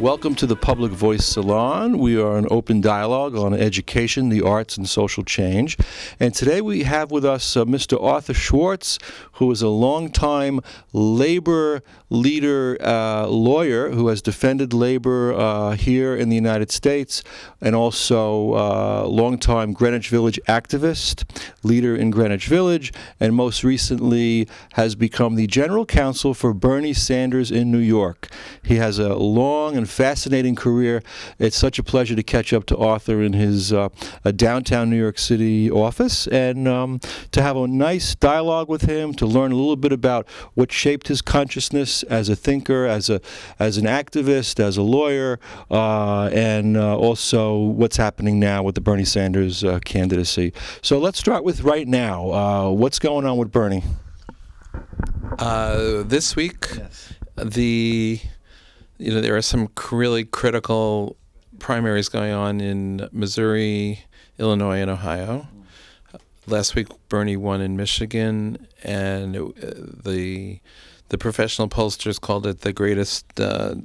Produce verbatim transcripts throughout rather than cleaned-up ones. Welcome to the Public Voice Salon. We are an open dialogue on education, the arts, and social change. And today we have with us uh, Mister Arthur Schwartz, who is a longtime labor leader, uh, lawyer, who has defended labor uh, here in the United States, and also uh, longtime Greenwich Village activist, leader in Greenwich Village, and most recently has become the general counsel for Bernie Sanders in New York. He has a long and fascinating career. It's such a pleasure to catch up to Arthur in his uh, downtown New York City office, and um, to have a nice dialogue with him, to learn a little bit about what shaped his consciousness as a thinker, as a as an activist, as a lawyer, uh, and uh, also what's happening now with the Bernie Sanders uh, candidacy. So let's start with right now. Uh, what's going on with Bernie? Uh, this week, yes. the... You know, there are some really critical primaries going on in Missouri, Illinois, and Ohio. Last week, Bernie won in Michigan, and it, the the professional pollsters called it the greatest uh,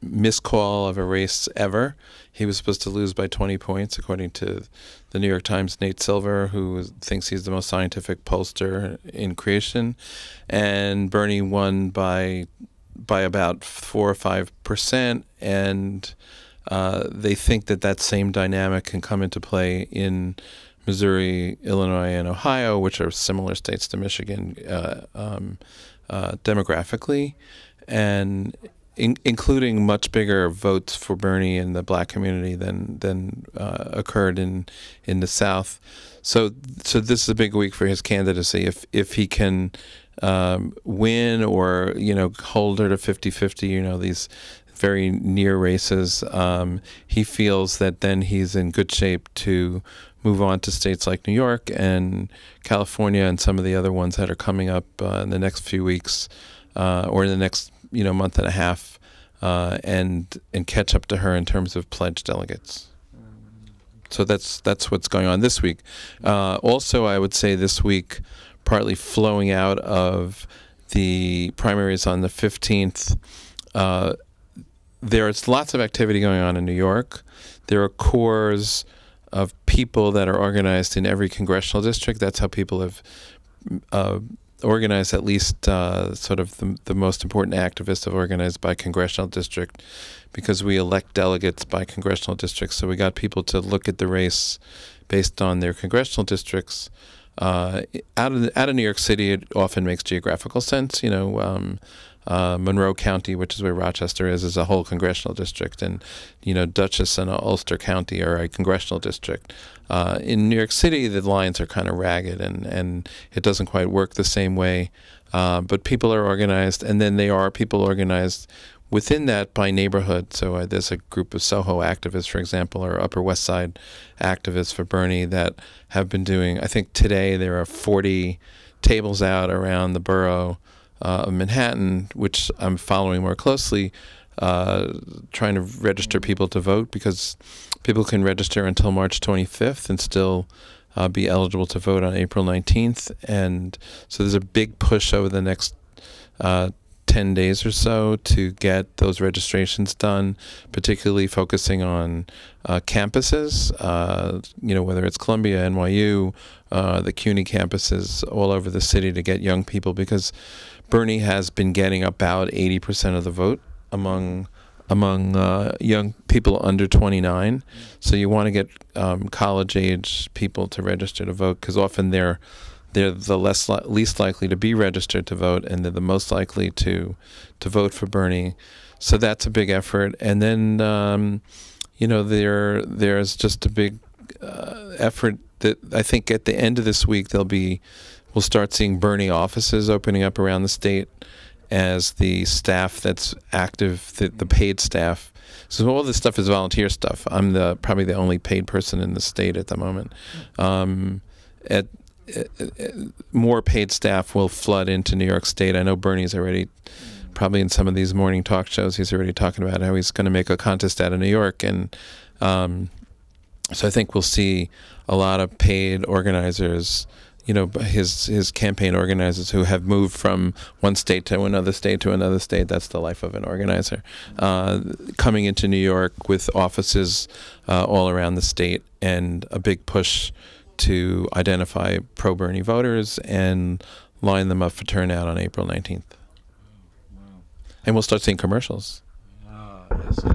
miscall of a race ever. He was supposed to lose by twenty points, according to the New York Times' Nate Silver, who thinks he's the most scientific pollster in creation, and Bernie won by by about four or five percent, and uh, they think that that same dynamic can come into play in Missouri, Illinois, and Ohio, which are similar states to Michigan uh, um, uh, demographically, and in including much bigger votes for Bernie in the black community than than uh, occurred in in the South. So, so this is a big week for his candidacy. If if he can Um, win or, you know, hold her to fifty fifty, you know, these very near races, um, he feels that then he's in good shape to move on to states like New York and California and some of the other ones that are coming up uh, in the next few weeks uh, or in the next, you know, month and a half uh, and, and catch up to her in terms of pledged delegates. So that's, that's what's going on this week. Uh, also, I would say this week, partly flowing out of the primaries on the fifteenth. Uh, there's lots of activity going on in New York. There are cores of people that are organized in every congressional district. That's how people have uh, organized, at least uh, sort of the, the most important activists have organized by congressional district, because we elect delegates by congressional districts. So we got people to look at the race based on their congressional districts. Uh, out of the, out of New York City, it often makes geographical sense. You know, um, uh, Monroe County, which is where Rochester is, is a whole congressional district, and you know, Dutchess and Ulster County are a congressional district. Uh, in New York City, the lines are kind of ragged, and and it doesn't quite work the same way. Uh, but people are organized, and then they are people organized within that by neighborhood. So uh, there's a group of SoHo activists, for example, or Upper West Side activists for Bernie that have been doing, I think today there are forty tables out around the borough uh, of Manhattan, which I'm following more closely, uh, trying to register people to vote, because people can register until March twenty-fifth and still uh, be eligible to vote on April nineteenth. And so there's a big push over the next uh, ten days or so to get those registrations done, particularly focusing on uh, campuses, uh, you know, whether it's Columbia, N Y U, uh, the CUNY campuses all over the city, to get young people, because Bernie has been getting about eighty percent of the vote among among uh, young people under twenty-nine. So you want to get um, college age people to register to vote, because often they're They're the less li least likely to be registered to vote, and they're the most likely to to vote for Bernie. So that's a big effort. And then, um, you know, there there's just a big uh, effort that I think at the end of this week they'll be we'll start seeing Bernie offices opening up around the state as the staff that's active, the, the paid staff So all this stuff is volunteer stuff. I'm the probably the only paid person in the state at the moment. Um, at, at, at more paid staff will flood into New York State. I know Bernie's already, probably in some of these morning talk shows, he's already talking about how he's going to make a contest out of New York. And um, so I think we'll see a lot of paid organizers, you know, his his campaign organizers who have moved from one state to another state to another state. That's the life of an organizer. Uh, coming into New York with offices uh, all around the state and a big push to identify pro-Bernie voters and line them up for turnout on April nineteenth. And we'll start seeing commercials. Ah, yes, yes.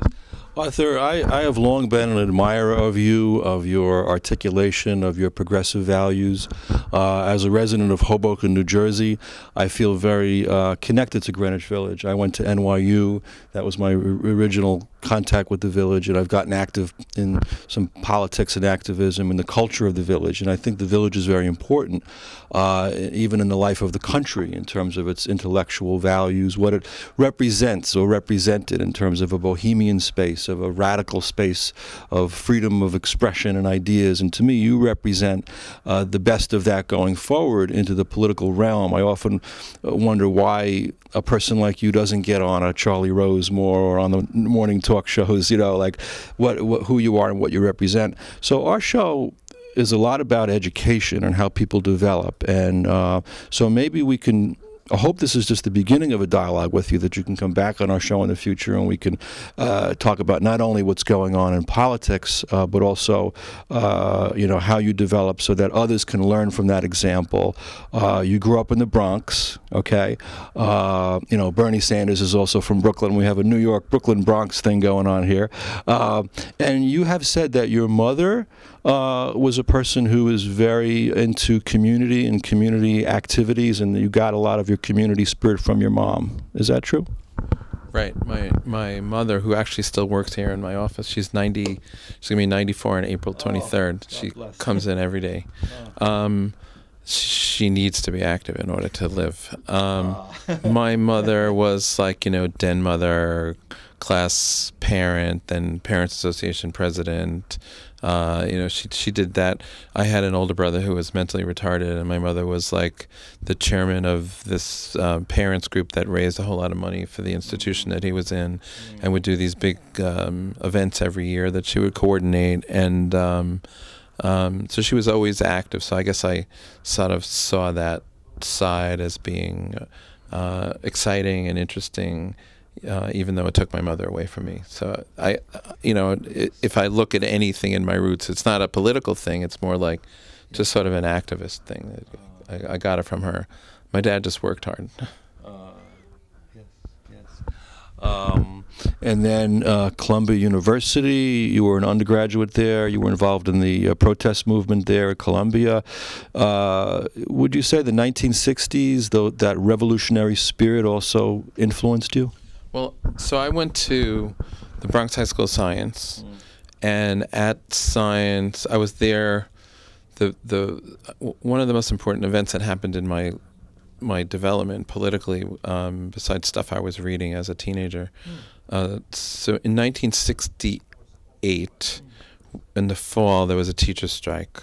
Arthur, I, I have long been an admirer of you, of your articulation, of your progressive values. Uh, as a resident of Hoboken, New Jersey, I feel very uh, connected to Greenwich Village. I went to N Y U. That was my original contact with the village, and I've gotten active in some politics and activism and the culture of the village. And I think the village is very important, uh, even in the life of the country, in terms of its intellectual values, what it represents or represented in terms of a bohemian space, of a radical space of freedom of expression and ideas. And to me, you represent uh, the best of that going forward into the political realm. I often wonder why a person like you doesn't get on a Charlie Rose more or on the morning talk shows, you know, like what, what who you are and what you represent. So our show is a lot about education and how people develop. And uh, so maybe we can, I hope this is just the beginning of a dialogue with you, that you can come back on our show in the future and we can uh, talk about not only what's going on in politics, uh, but also, uh, you know, how you develop so that others can learn from that example. Uh, you grew up in the Bronx, okay? Uh, you know, Bernie Sanders is also from Brooklyn. We have a New York, Brooklyn, Bronx thing going on here. Uh, and you have said that your mother Uh, was a person who was very into community and community activities, and you got a lot of your community spirit from your mom. Is that true? Right. My my mother, who actually still works here in my office, she's ninety. She's gonna be ninety-four on April twenty-third. Oh, she comes in every day. Um, she needs to be active in order to live. Um, my mother was like, you know, den mother, class parent, then parents association president. Uh, you know, she she did that. I had an older brother who was mentally retarded, and my mother was like the chairman of this uh, parents group that raised a whole lot of money for the institution that he was in, and would do these big um, events every year that she would coordinate. And um, um, so she was always active. So I guess I sort of saw that side as being uh, exciting and interesting. Uh, even though it took my mother away from me. So I, you know, it, if I look at anything in my roots, it's not a political thing. It's more like just sort of an activist thing. I, I got it from her. My dad just worked hard. Uh, yes, yes. Um, and then uh, Columbia University, you were an undergraduate there. You were involved in the uh, protest movement there at Columbia. Uh, would you say the nineteen sixties, though, that revolutionary spirit also influenced you? Well, so I went to the Bronx High School of Science, and at Science, I was there. The the one of the most important events that happened in my my development politically, um, besides stuff I was reading as a teenager. Uh, so in nineteen sixty-eight, in the fall, there was a teacher strike,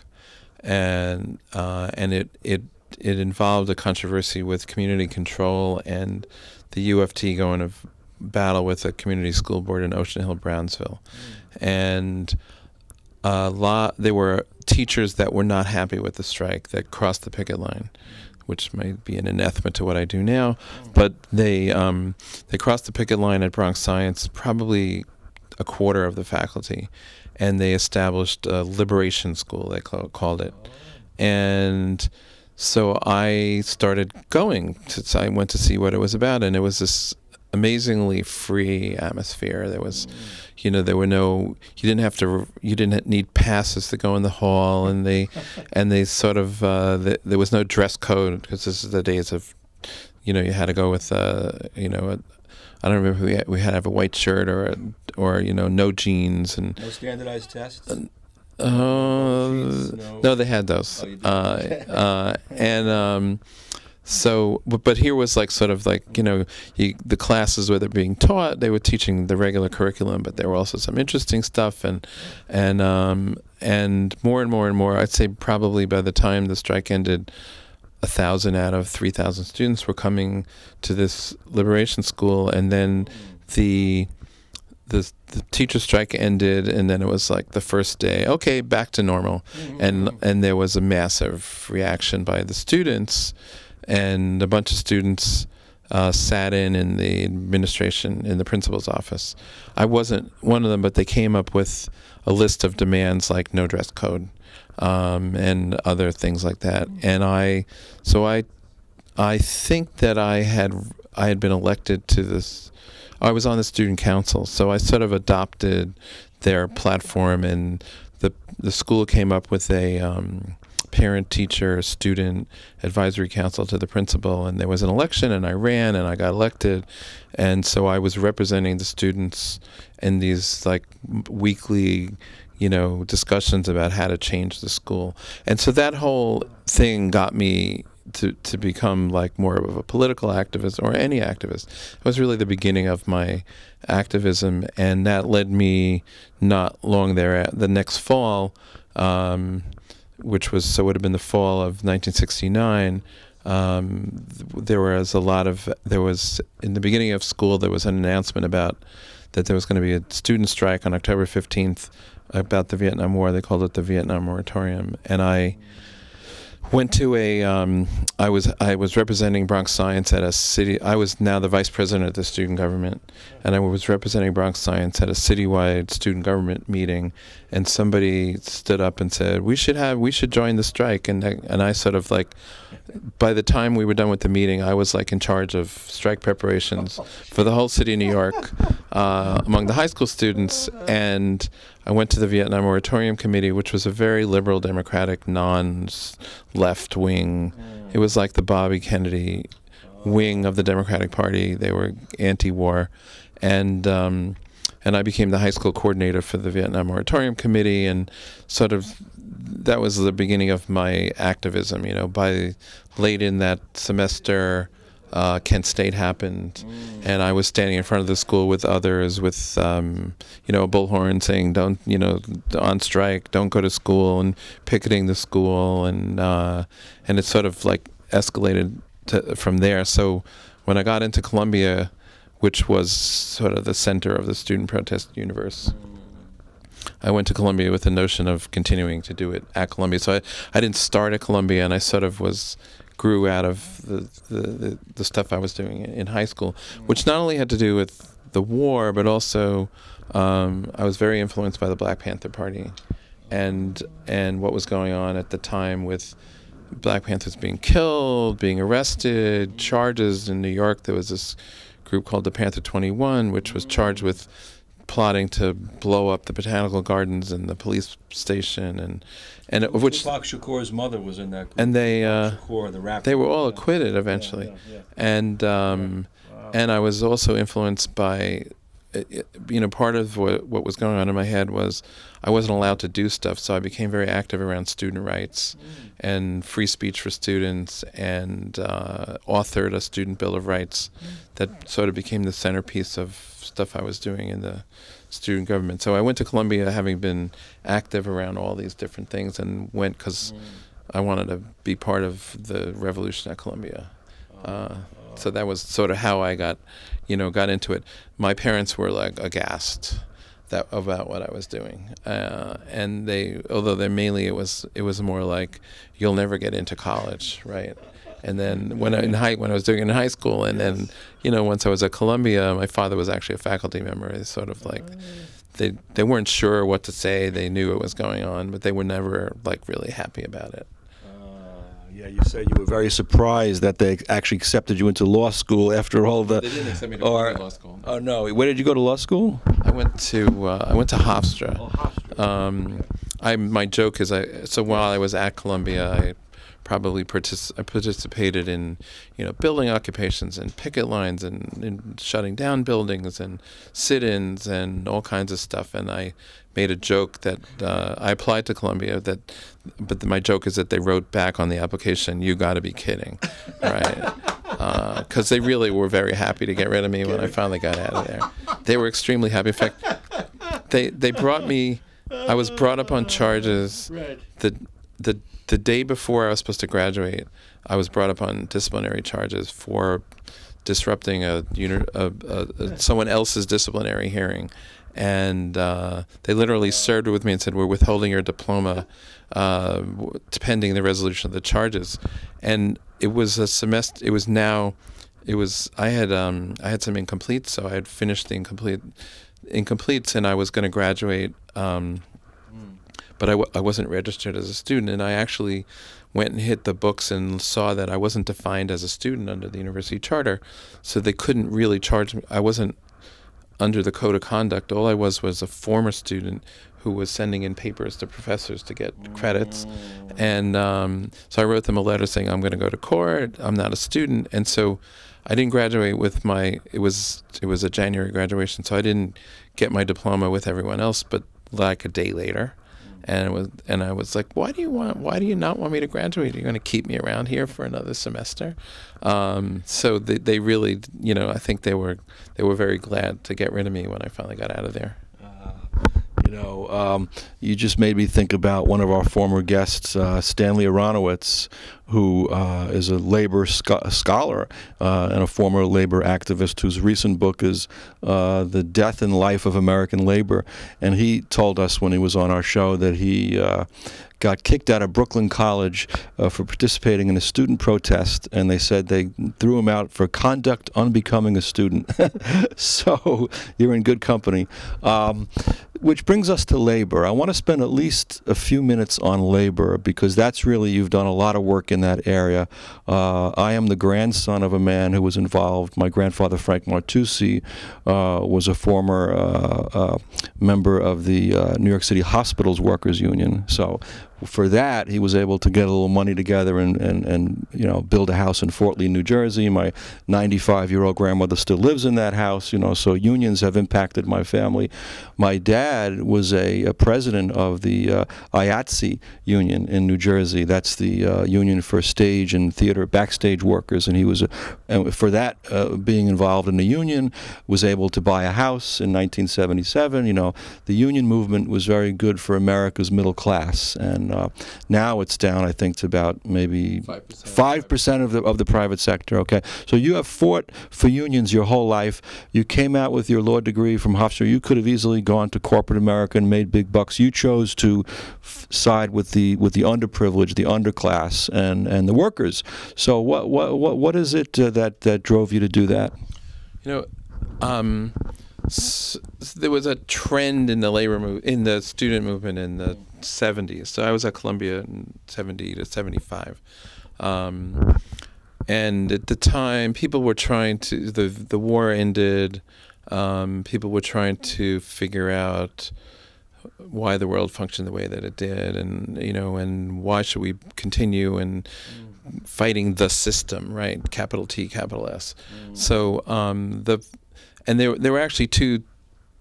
and uh, and it it it involved a controversy with community control and the U F T going to battle with a community school board in Ocean Hill, Brownsville. Mm. And a lot, there were teachers that were not happy with the strike that crossed the picket line, which might be an anathema to what I do now, mm. but they, um, they crossed the picket line at Bronx Science, probably a quarter of the faculty, and they established a liberation school, they called it. And so I started going. To, I went to see what it was about, and it was this amazingly free atmosphere. There was, you know, there were no. You didn't have to. You didn't need passes to go in the hall, and they, and they sort of. Uh, the, there was no dress code, because this is the days of, you know, you had to go with, uh, you know. A, I don't remember. If we had, we had to have a white shirt or, a, or you know, no jeans and. No standardized tests. Uh, Uh, no. no, they had those. Oh, uh, uh, and um, So, but here was like sort of like, you know, you, the classes where they're being taught, they were teaching the regular curriculum, but there were also some interesting stuff, and and um, and more and more and more. I'd say probably by the time the strike ended, a thousand out of three thousand students were coming to this liberation school, and then the the the teacher strike ended, and then it was like the first day, okay, back to normal, mm-hmm. and and there was a massive reaction by the students. And a bunch of students uh, sat in in the administration, in the principal's office. I wasn't one of them, but they came up with a list of demands like no dress code um, and other things like that. And I, so I, I think that I had I had been elected to this. I was on the student council, so I sort of adopted their platform, and the the school came up with a. Um, parent, teacher, student advisory council to the principal, and there was an election, and I ran, and I got elected, and so I was representing the students in these like weekly, you know, discussions about how to change the school. And so that whole thing got me to to become like more of a political activist, or any activist. It was really the beginning of my activism, and that led me not long thereafter, the next fall, um, which was, so it would have been the fall of nineteen sixty-nine, um, there was a lot of, there was, in the beginning of school, there was an announcement about that there was going to be a student strike on October fifteenth about the Vietnam War. They called it the Vietnam Moratorium. And I went to a, um, I was I was representing Bronx Science at a city, I was now the vice president of the student government, and I was representing Bronx Science at a citywide student government meeting, and somebody stood up and said, we should have, we should join the strike, and I, and I sort of like, by the time we were done with the meeting, I was like in charge of strike preparations for the whole city of New York, uh, among the high school students, and I went to the Vietnam Moratorium Committee, which was a very liberal, democratic, non-left-wing. It was like the Bobby Kennedy wing of the Democratic Party. They were anti-war, and um, and I became the high school coordinator for the Vietnam Moratorium Committee, and sort of that was the beginning of my activism. You know, by late in that semester, Uh, Kent State happened, and I was standing in front of the school with others with, um, you know, a bullhorn saying, don't, you know, on strike, don't go to school, and picketing the school, and uh, and it sort of like escalated to, from there. So when I got into Columbia, which was sort of the center of the student protest universe, I went to Columbia with the notion of continuing to do it at Columbia. So I, I didn't start at Columbia, and I sort of was... grew out of the, the, the stuff I was doing in high school, which not only had to do with the war, but also um, I was very influenced by the Black Panther Party and, and what was going on at the time with Black Panthers being killed, being arrested, charges in New York. There was this group called the Panther twenty-one, which was charged with plotting to blow up the botanical gardens and the police station, and and of which Tupac Shakur's mother was in that group. And they uh, Shakur, the rapper, they were all yeah. acquitted eventually, yeah, yeah, yeah. and um, wow. and I was also influenced by, you know, part of what what was going on in my head was I wasn't allowed to do stuff, so I became very active around student rights mm. and free speech for students, and uh, authored a student bill of rights mm. that sort of became the centerpiece of stuff I was doing in the student government. So I went to Columbia having been active around all these different things, and went because mm. I wanted to be part of the revolution at Columbia. Uh, uh, so that was sort of how I got, you know, got into it. My parents were like aghast that about what I was doing, uh, and they, although they mainly it was it was more like you'll never get into college, right? And then when I, in high, when I was doing it in high school, and yes. then, you know, once I was at Columbia, my father was actually a faculty member. They sort of like, they they weren't sure what to say. They knew what was going on, but they were never like really happy about it. Uh, yeah, you said you were very surprised that they actually accepted you into law school after all the. They didn't accept me to or, law school. Oh no! Where did you go to law school? I went to uh, I went to Hofstra. Oh, Hofstra. Um, I my joke is I so while I was at Columbia I. probably partic participated in, you know, building occupations and picket lines and, and shutting down buildings and sit-ins and all kinds of stuff. And I made a joke that uh, I applied to Columbia, that, but my joke is that they wrote back on the application, "You got to be kidding," right? Because uh, they really were very happy to get rid of me when I finally got out of there. They were extremely happy. In fact, they they brought me. I was brought up on charges the the the day before I was supposed to graduate. I was brought up on disciplinary charges for disrupting a, a, a, a someone else's disciplinary hearing, and uh, they literally served with me and said, "We're withholding your diploma, uh, pending the resolution of the charges." And it was a semester. It was now. It was. I had um, I had some incomplete, so I had finished the incomplete. incompletes, and I was going to graduate, um, but I, w I wasn't registered as a student, and I actually went and hit the books and saw that I wasn't defined as a student under the university charter, so they couldn't really charge me. I wasn't under the code of conduct. All I was was a former student who was sending in papers to professors to get credits, and um, so I wrote them a letter saying, I'm going to go to court, I'm not a student, and so I didn't graduate with my, it was it was a January graduation, so I didn't get my diploma with everyone else, but like a day later, and it was, and I was like, why do you want, why do you not want me to graduate? Are you going to keep me around here for another semester? Um, so they, they really, you know, I think they were they were very glad to get rid of me when I finally got out of there. You know, um, you just made me think about one of our former guests, uh, Stanley Aronowitz, who uh, is a labor scho scholar uh, and a former labor activist whose recent book is uh, The Death and Life of American Labor. And he told us when he was on our show that he uh, got kicked out of Brooklyn College uh, for participating in a student protest, and they said they threw him out for conduct unbecoming a student. So you're in good company. Um, which brings us to labor. I want to spend at least a few minutes on labor, because that's really, you've done a lot of work in that area. Uh, I am the grandson of a man who was involved. My grandfather, Frank Martucci, uh, was a former uh, uh, member of the uh, New York City Hospitals Workers Union. So for that, he was able to get a little money together and, and, and you know, build a house in Fort Lee, New Jersey. My ninety-five-year-old grandmother still lives in that house, you know, so unions have impacted my family. My dad was a, a president of the uh, I A T S E union in New Jersey. That's the uh, union for stage and theater backstage workers, and he was, a, and for that, uh, being involved in the union, was able to buy a house in nineteen seventy-seven. You know, the union movement was very good for America's middle class, and Uh, now it's down, I think, to about maybe five percent of the of the private sector. Okay, so you have fought for unions your whole life. You came out with your law degree from Hofstra. You could have easily gone to corporate America and made big bucks. You chose to f side with the with the underprivileged, the underclass, and and the workers. So what what what what is it uh, that that drove you to do that? You know, um, s there was a trend in the labor move in the student movement in the seventies. So I was at Columbia in seventy to seventy-five, um, and at the time people were trying to, the the war ended, um, people were trying to figure out why the world functioned the way that it did, and you know, and why should we continue and fighting the system, right? Capital T, capital S. Mm. So um, the and there there were actually two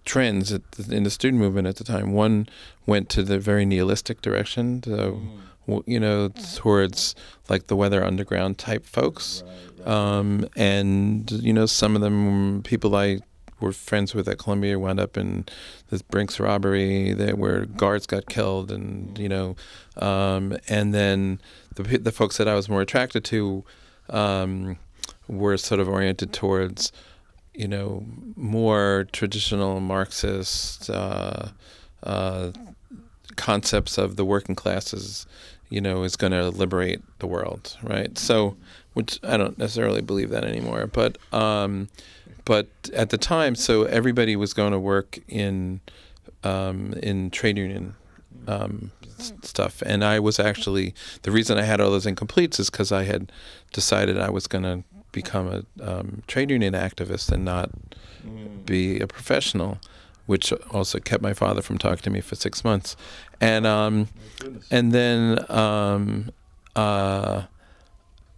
trends at the, in the student movement at the time. One went to the very nihilistic direction, to, mm. you know, towards like the Weather Underground type folks, right, right. Um, and you know, some of them people I were friends with at Columbia wound up in this Brinks robbery, that where guards got killed, and you know, um, and then the the folks that I was more attracted to um, were sort of oriented towards, you know, more traditional Marxist uh, uh, concepts of the working classes, you know, is going to liberate the world, right? So, which I don't necessarily believe that anymore, but um, but at the time, so everybody was going to work in um, in trade union um, stuff, and I was actually, the reason I had all those incompletes is because I had decided I was going to become a um, trade union activist and not mm. be a professional, which also kept my father from talking to me for six months. And um, and then um, Uh,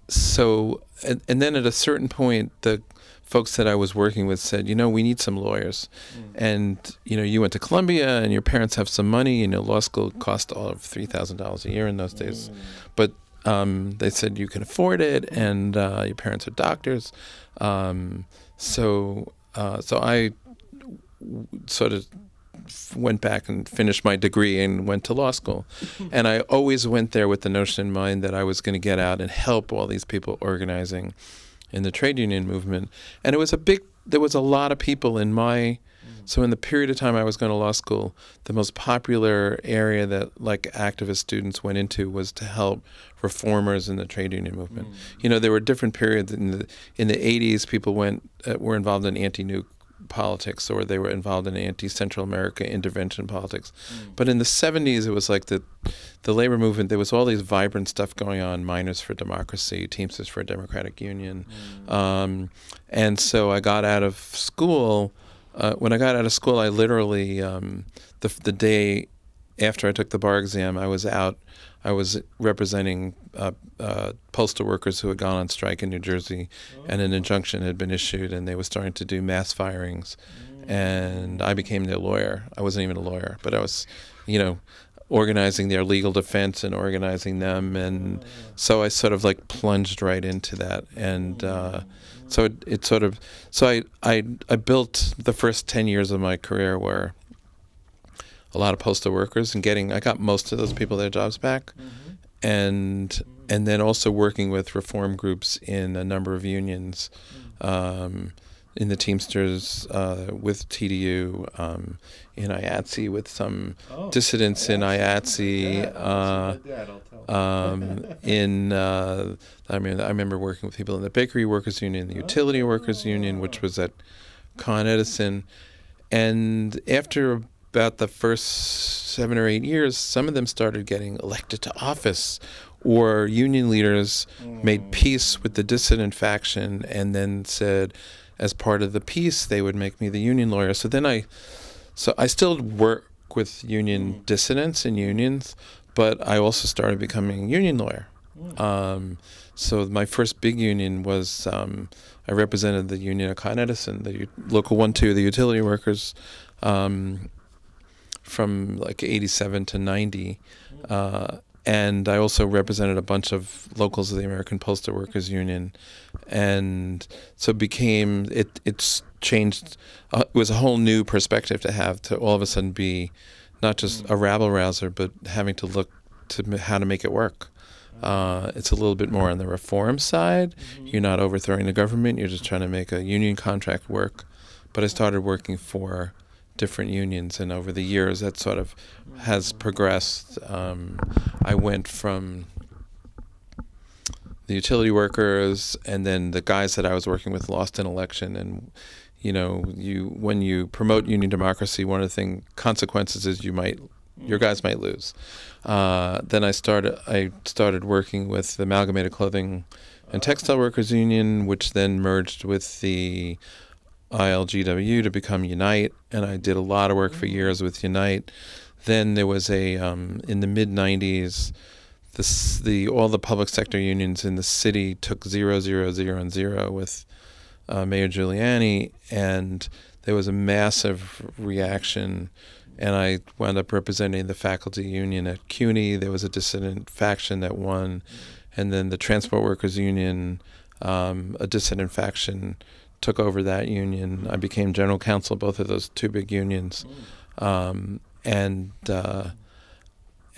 so, and, and then at a certain point, the folks that I was working with said, you know, we need some lawyers. Mm. And, you know, you went to Columbia and your parents have some money, you know, law school cost all of three thousand dollars a year in those days. Mm. But um, they said you can afford it, and uh, your parents are doctors. Um, so, uh, so I sort of went back and finished my degree and went to law school. And I always went there with the notion in mind that I was going to get out and help all these people organizing in the trade union movement. And it was a big, there was a lot of people in my, so in the period of time I was going to law school, the most popular area that like activist students went into was to help reformers in the trade union movement. Mm-hmm. You know, there were different periods in the, in the eighties, people went, uh, were involved in anti-nuke politics, or they were involved in anti-Central America intervention politics. Mm. But in the seventies, it was like the the labor movement, there was all these vibrant stuff going on, Miners for Democracy, Teamsters for a Democratic Union. Mm. Um, and so I got out of school. Uh, when I got out of school, I literally, um, the, the day after I took the bar exam, I was out, I was representing uh, uh, postal workers who had gone on strike in New Jersey, oh. and an injunction had been issued, and they were starting to do mass firings, mm. and I became their lawyer. I wasn't even a lawyer, but I was, you know, organizing their legal defense and organizing them, and oh. so I sort of like plunged right into that, and uh, so it, it sort of, so I, I, I built the first ten years of my career where a lot of postal workers, and getting, I got most of those people their jobs back, mm-hmm. and and then also working with reform groups in a number of unions, um, in the Teamsters uh, with T D U, um, in I A T S E with some oh, dissidents I A T S E. In I A T S E, uh, yeah, um, in uh, I mean I remember working with people in the Bakery Workers Union, the Utility oh. Workers Union, which was at Con Edison, and after about the first seven or eight years, some of them started getting elected to office, or union leaders mm. made peace with the dissident faction, and then said, as part of the peace, they would make me the union lawyer. So then I, so I still work with union mm. dissidents and unions, but I also started becoming a union lawyer. Mm. Um, so my first big union was, um, I represented the union of Con Edison, the local one, two, the utility workers, um, from like eighty-seven to ninety, uh, and I also represented a bunch of locals of the American Postal Workers Union, and so became it. It's changed. Uh, it was a whole new perspective to have, to all of a sudden be not just a rabble rouser, but having to look to how to make it work. Uh, it's a little bit more on the reform side. You're not overthrowing the government. You're just trying to make a union contract work. But I started working for different unions, and over the years that sort of has progressed. Um, I went from the utility workers, and then the guys that I was working with lost an election, and you know, you when you promote union democracy, one of the thing consequences is you might, your guys might lose. Uh, then I started I started working with the Amalgamated Clothing and Textile Workers Union, which then merged with the I L G W U to become Unite, and I did a lot of work for years with Unite. Then there was a, um, in the mid nineties, the, the, all the public sector unions in the city took zero, zero, zero, and zero with uh, Mayor Giuliani, and there was a massive reaction, and I wound up representing the faculty union at C U N Y. There was a dissident faction that won, and then the Transport Workers Union, um, a dissident faction, took over that union. I became general counsel, both of those two big unions. Um, and, uh,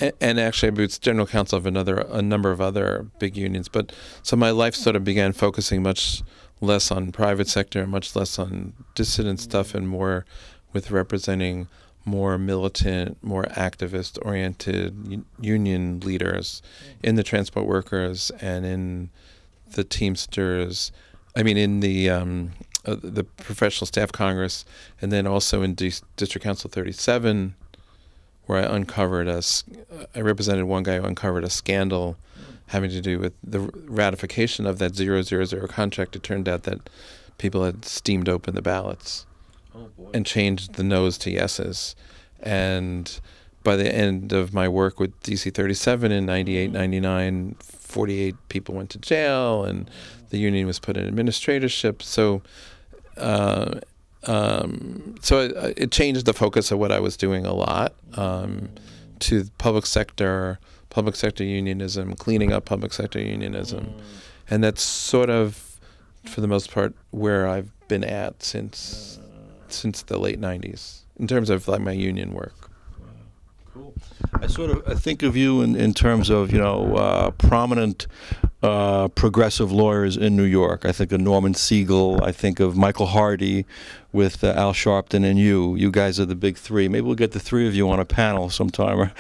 and and actually I was general counsel of another, a number of other big unions. But so my life sort of began focusing much less on private sector, much less on dissident stuff, and more with representing more militant, more activist-oriented union leaders in the transport workers and in the Teamsters, I mean, in the um, uh, the Professional Staff Congress, and then also in D District Council thirty-seven, where I uncovered a, I represented one guy who uncovered a scandal having to do with the ratification of that zero zero zero contract. It turned out that people had steamed open the ballots, oh boy, and changed the no's to yeses, and by the end of my work with D C thirty-seven in ninety-eight, ninety-nine, forty-eight people went to jail, and the union was put in administratorship. So, uh, um, so it, it changed the focus of what I was doing a lot um, to public sector, public sector unionism, cleaning up public sector unionism, mm. and that's sort of, for the most part, where I've been at since since the late nineties in terms of like my union work. Cool. I sort of I think of you in, in terms of, you know, uh, prominent uh, progressive lawyers in New York. I think of Norman Siegel. I think of Michael Hardy with uh, Al Sharpton and you. You guys are the big three. Maybe we'll get the three of you on a panel sometime.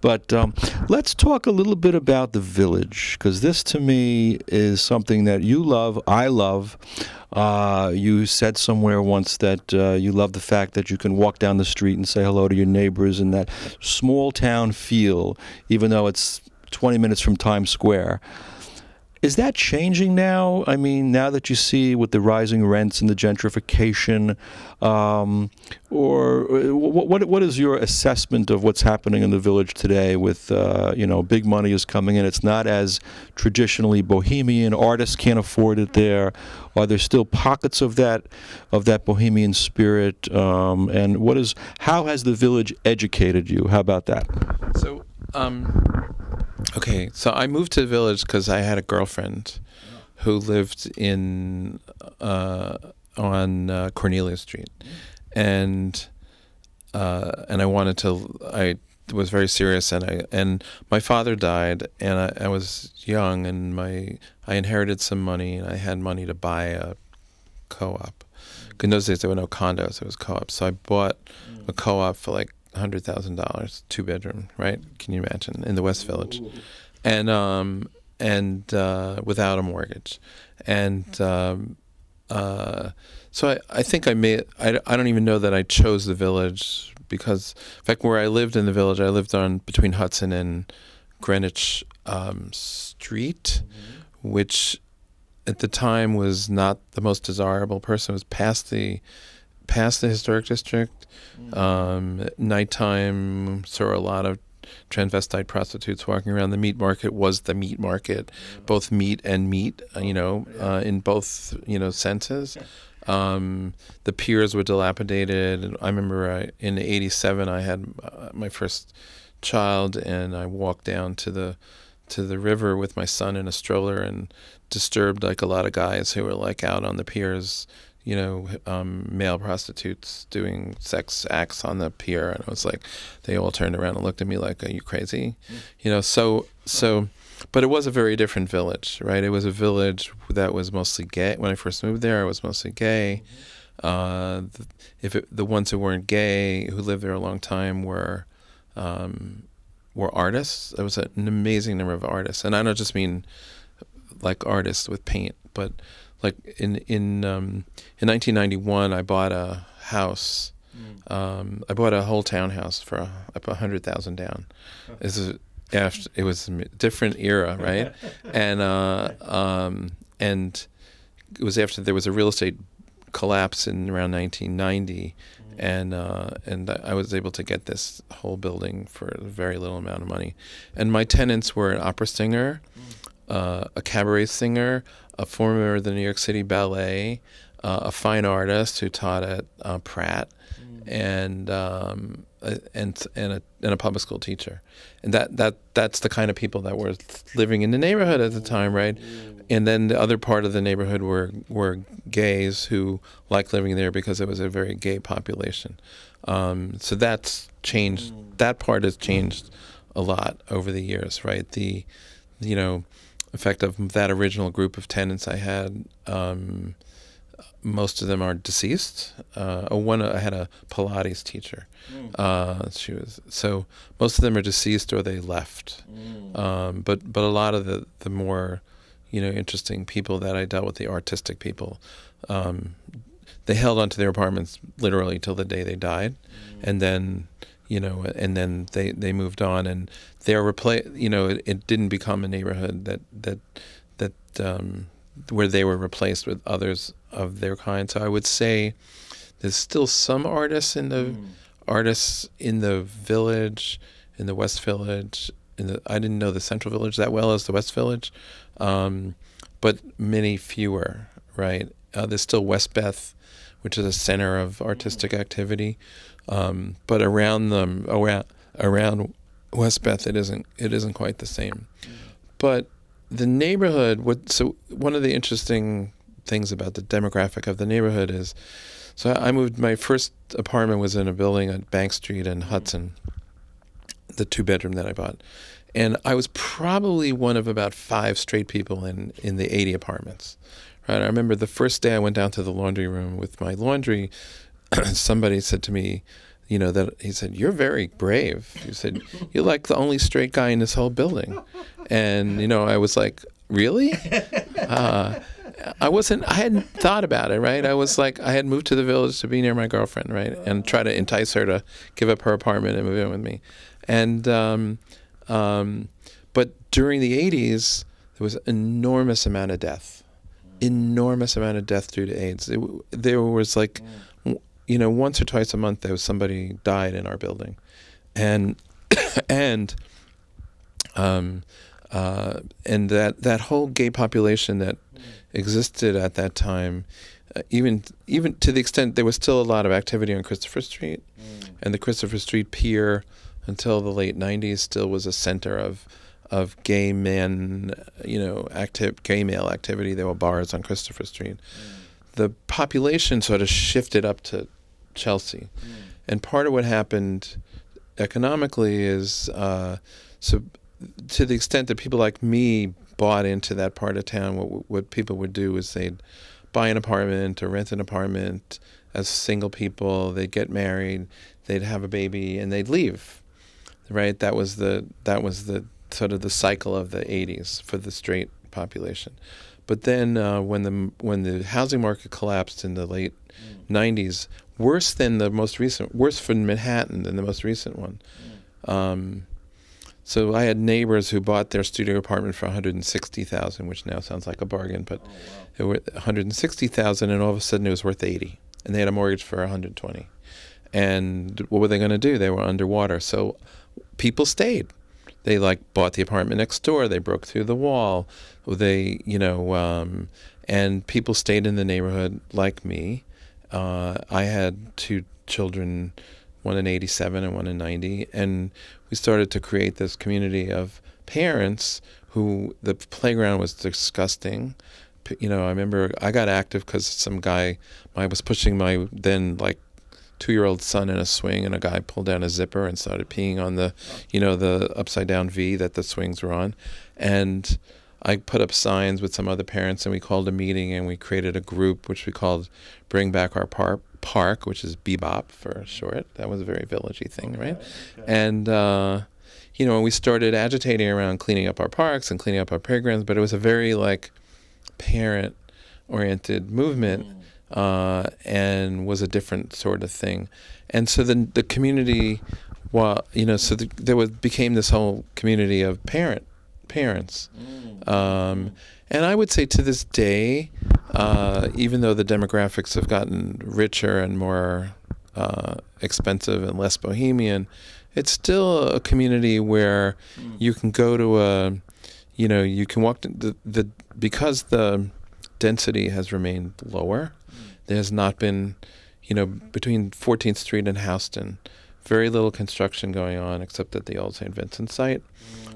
But um, let's talk a little bit about the village, because this to me is something that you love, I love. Uh, you said somewhere once that uh, you love the fact that you can walk down the street and say hello to your neighbors and that small town feel, even though it's twenty minutes from Times Square. Is that changing now? I mean, now that you see with the rising rents and the gentrification, um, or what? What is your assessment of what's happening in the village today? With uh, you know, big money is coming in. It's not as traditionally bohemian. Artists can't afford it there. Are there still pockets of that, of that bohemian spirit? Um, and what is? How has the village educated you? How about that? So. Um Okay, so I moved to the village because I had a girlfriend who lived in uh, on uh, Cornelia Street, and uh, and I wanted to. I was very serious, and I and my father died, and I, I was young, and my I inherited some money, and I had money to buy a co-op. In those days, there were no condos; it was co-op. So I bought a co-op for like hundred thousand dollars, two bedroom, right? Can you imagine, in the West Village, and um, and uh, without a mortgage, and um, uh, so I, I think I made I, I don't even know that I chose the village, because in fact where I lived in the village I lived on between Hudson and Greenwich um, Street, mm-hmm. which at the time was not the most desirable person. It was past the past the historic district. Um, at nighttime saw a lot of transvestite prostitutes walking around. The meat market was the meat market, both meat and meat, you know, uh, in both, you know, senses. Um, the piers were dilapidated. And I remember I, in eighty-seven I had uh, my first child, and I walked down to the to the river with my son in a stroller, and disturbed like a lot of guys who were like out on the piers, you know, um, male prostitutes doing sex acts on the pier. And I was like, they all turned around and looked at me like, are you crazy? Mm. You know, so, so, but it was a very different village, right? It was a village that was mostly gay. When I first moved there, I was mostly gay. Uh, the, if it, the ones who weren't gay, who lived there a long time, were, um, were artists. There was an amazing number of artists. And I don't just mean like artists with paint, but like in in um, in nineteen ninety-one, I bought a house. Mm. Um, I bought a whole townhouse for a, up a hundred thousand down. Okay. This is after, it was a different era, right? and uh, um, and it was after there was a real estate collapse in around nineteen ninety, mm. and uh, and I was able to get this whole building for a very little amount of money. And my tenants were an opera singer, mm. uh, a cabaret singer, a former member of the New York City Ballet, uh, a fine artist who taught at uh, Pratt, mm. and um, a, and and a, and a public school teacher, and that that that's the kind of people that were living in the neighborhood at the time, right? Mm. And then the other part of the neighborhood were were gays who liked living there because it was a very gay population. Um, so that's changed. Mm. That part has changed a lot over the years, right? The, you know. In fact, of that original group of tenants I had, um, most of them are deceased. Uh, one I had a Pilates teacher. Mm. Uh, she was so most of them are deceased or they left. Mm. Um, but but a lot of the the more, you know, interesting people that I dealt with, the artistic people, um, they held onto their apartments literally till the day they died, mm. and then. You know, and then they, they moved on, and they're repla You know, it, it didn't become a neighborhood that that that um, where they were replaced with others of their kind. So I would say there's still some artists in the mm. artists in the village, in the West Village, in the I didn't know the Central Village that well as the West Village, um, but many fewer, right? Uh, there's still West Beth, which is a center of artistic activity, um, but around them, around, around West Beth, it isn't it isn't quite the same. But the neighborhood, what so one of the interesting things about the demographic of the neighborhood is, so I moved, my first apartment was in a building on Bank Street in Hudson, the two bedroom that I bought. And I was probably one of about five straight people in, in the eighty apartments. Right? I remember the first day I went down to the laundry room with my laundry, somebody said to me, you know, that he said, "You're very brave." He said, "You're like the only straight guy in this whole building." And, you know, I was like, really? Uh, I wasn't, I hadn't thought about it, right? I was like, I had moved to the village to be near my girlfriend, right? And try to entice her to give up her apartment and move in with me. And, um, um, but during the eighties, there was enormous amount of death, enormous amount of death due to AIDS. It, there was like, you know, once or twice a month there was somebody died in our building, and and um, uh, and that that whole gay population that existed at that time, uh, even even to the extent there was still a lot of activity on Christopher Street, mm. and the Christopher Street Pier until the late nineties still was a center of of gay men, you know, active gay male activity. There were bars on Christopher Street. Mm. The population sort of shifted up to Chelsea. Mm. And part of what happened economically is, uh, so to the extent that people like me bought into that part of town, what, what people would do is they'd buy an apartment or rent an apartment as single people, they'd get married, they'd have a baby, and they'd leave, right? That was the, that was the sort of the cycle of the eighties for the straight population. But then uh, when the when the housing market collapsed in the late mm. nineties, worse than the most recent, worse for Manhattan than the most recent one. Mm. Um, so I had neighbors who bought their studio apartment for one hundred sixty thousand dollars, which now sounds like a bargain, but oh, wow. it was one hundred sixty thousand dollars, and all of a sudden it was worth eighty thousand dollars, and they had a mortgage for one hundred twenty thousand dollars. And what were they going to do? They were underwater, so people stayed. They like bought the apartment next door. They broke through the wall. They, you know, um, and people stayed in the neighborhood like me. Uh, I had two children, one in eighty-seven and one in ninety, and we started to create this community of parents who the playground was disgusting. You know, I remember I got active because some guy, I was pushing my then like two-year-old son in a swing, and a guy pulled down a zipper and started peeing on the, you know, the upside-down V that the swings were on. And I put up signs with some other parents, and we called a meeting, and we created a group, which we called Bring Back Our Par Park, which is Bebop for short. That was a very villagey thing, okay, right? Okay. And, uh, you know, we started agitating around cleaning up our parks and cleaning up our playgrounds, but it was a very, like, parent-oriented movement. Mm. Uh, and was a different sort of thing, and so then the community, well, you know, so the, there was became this whole community of parent parents, um, and I would say to this day, uh, even though the demographics have gotten richer and more uh, expensive and less bohemian, it's still a community where you can go to a, you know, you can walk to the, the because the density has remained lower. There has not been, you know, between fourteenth Street and Houston, very little construction going on except at the old Saint Vincent site.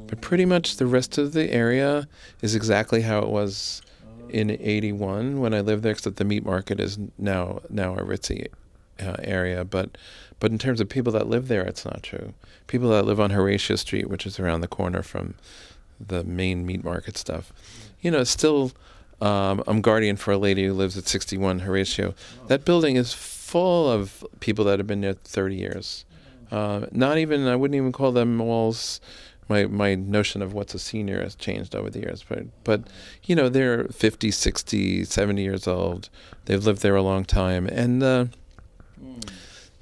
But pretty much the rest of the area is exactly how it was in eighty-one when I lived there, except the meat market is now now a ritzy uh, area. But but in terms of people that live there, it's not true. People that live on Horatio Street, which is around the corner from the main meat market stuff, you know, it's still... Um, I'm guardian for a lady who lives at sixty-one Horatio. That building is full of people that have been there thirty years. Uh, not even, I wouldn't even call them malls. My, my notion of what's a senior has changed over the years. But, but, you know, they're fifty, sixty, seventy years old. They've lived there a long time. And uh,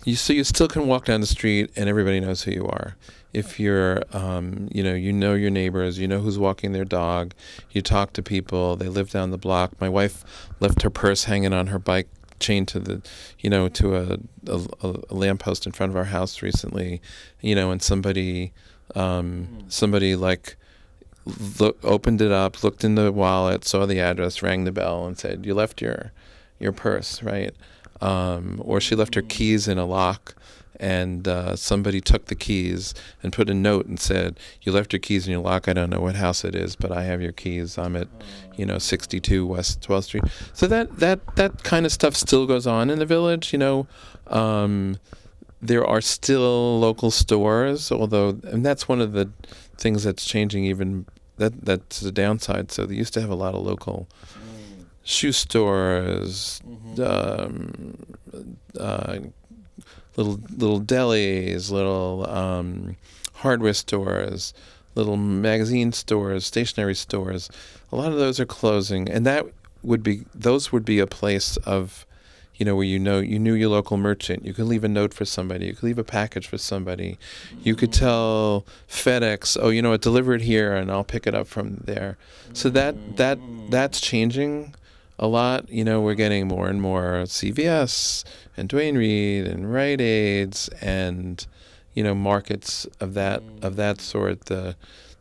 you, so you still can walk down the street and everybody knows who you are. If you're, um, you know, you know your neighbors, you know who's walking their dog, you talk to people, they live down the block. My wife left her purse hanging on her bike chained to the, you know, to a, a, a lamppost in front of our house recently, you know, and somebody, um, somebody like lo opened it up, looked in the wallet, saw the address, rang the bell, and said, "You left your, your purse, right?" Um, or she left her keys in a lock, and uh, somebody took the keys and put a note and said, "You left your keys in your lock. I don't know what house it is, but I have your keys. I'm at, you know, sixty-two West twelfth Street." So that that that kind of stuff still goes on in the village. You know, um, there are still local stores, although, and that's one of the things that's changing. Even that that's the downside. So they used to have a lot of local shoe stores, mm-hmm. um, uh, little little delis, little um, hardware stores, little magazine stores, stationery stores. A lot of those are closing, and that would be those would be a place of, you know, where you know you knew your local merchant. You could leave a note for somebody. You could leave a package for somebody. You could tell FedEx, "Oh, you know what, deliver it here, and I'll pick it up from there." So that that that's changing a lot. You know, we're getting more and more C V S and Duane Reade and Rite Aids and, you know, markets of that of that sort. The